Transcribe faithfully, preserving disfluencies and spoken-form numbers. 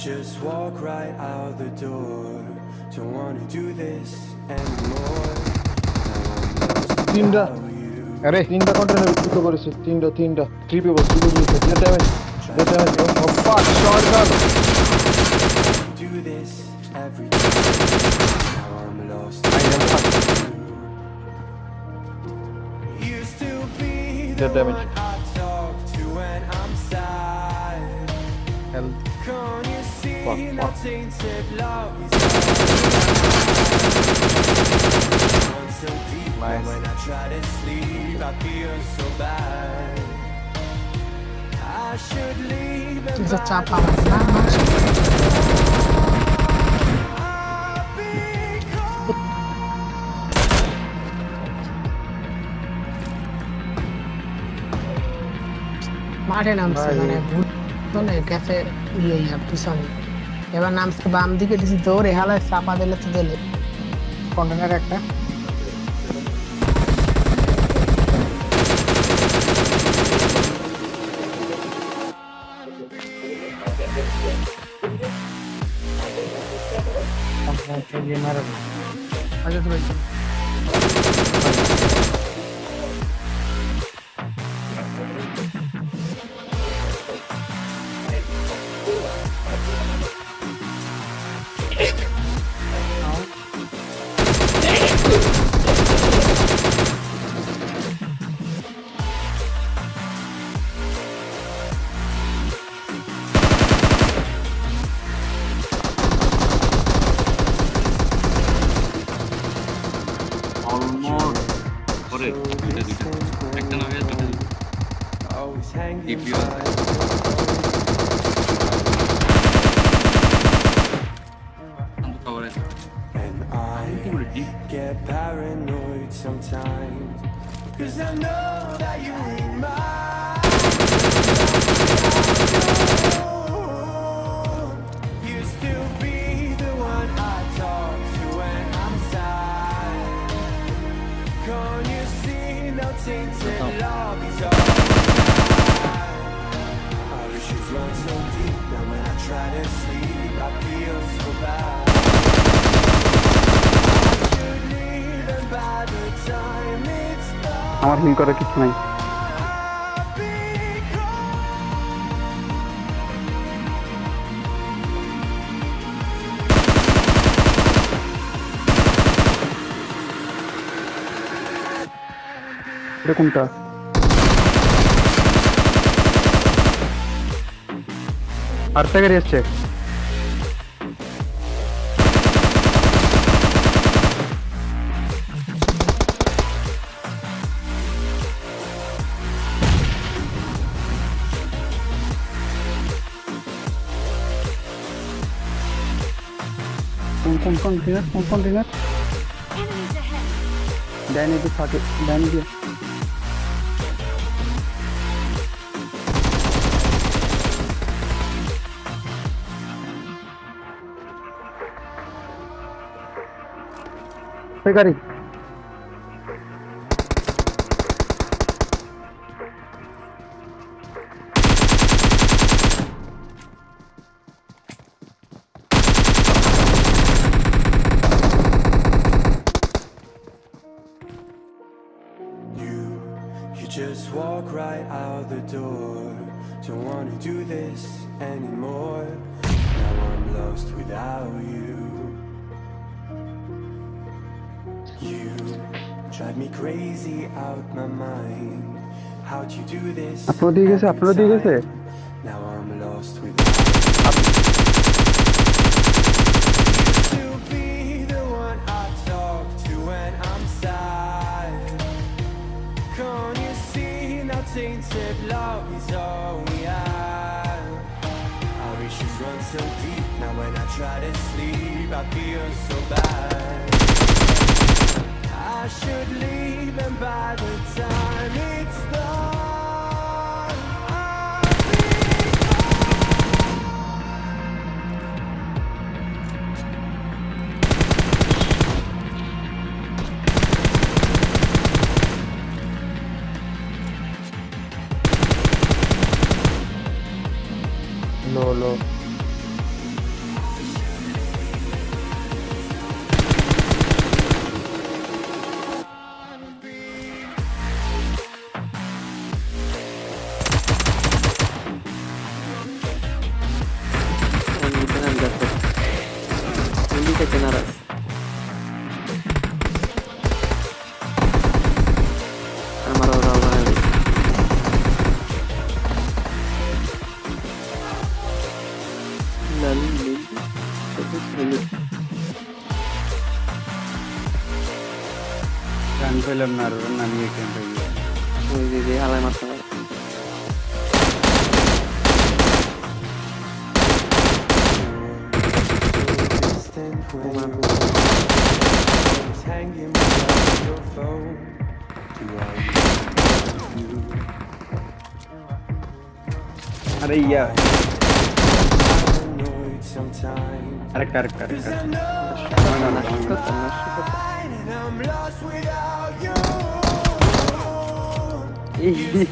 just walk right out the door. Don't wanna do this anymore. Tinda, arey tinda counter na bit ko bolis. Tinda, tinda, three people, three people. That damage, that damage. Oh fuck, shotgun. Do this every day. Now I'm lost. I am fucked. You still be the one I talk to when I'm sad. Hell. Fuck, fuck. Nice. When I try to sleep, I feel so bad. I should leave. It's a top of the match. Martin, I'm sorry. I'm a cafe. Yeah, I'm sorry. I'm sorry. I'm sorry. I'm sorry. I'm sorry. I'm ये मारा अच्छा तो भाई Keep you alive. And I get paranoid sometimes, cause I know that you ain't mine. You still be the one I talk to when I'm sad. Can't you see no tainted love is all? She's run so deep that when I try to sleep, I feel so bad. I should leave, and by the time it's done, I'll be gone. I'll be gone. Arta kariye check. Come, come, dinner, come, come, dinner. Enemies ahead. Danny, just fuck it. Danny, just. Hey, Gary. You, you just walk right out the door. Don't want to do this anymore. Now I'm lost without you. You drive me crazy out my mind. How'd you do this? Upload this, upload this. Now I'm lost with you. You'll be the one I talk to when I'm sad. Can't you see now tainted love is all we have? Our issues run so deep. Now when I try to sleep, I feel so bad. I should leave, and by the time it's done, I'll be gone. No, no. আর নামিয়ে ক্যাম্পে গিয়ে ওই যে যে হালায় মারতে পারে আরে ইয়া আরে কার কার কার না না না I'm lost without you.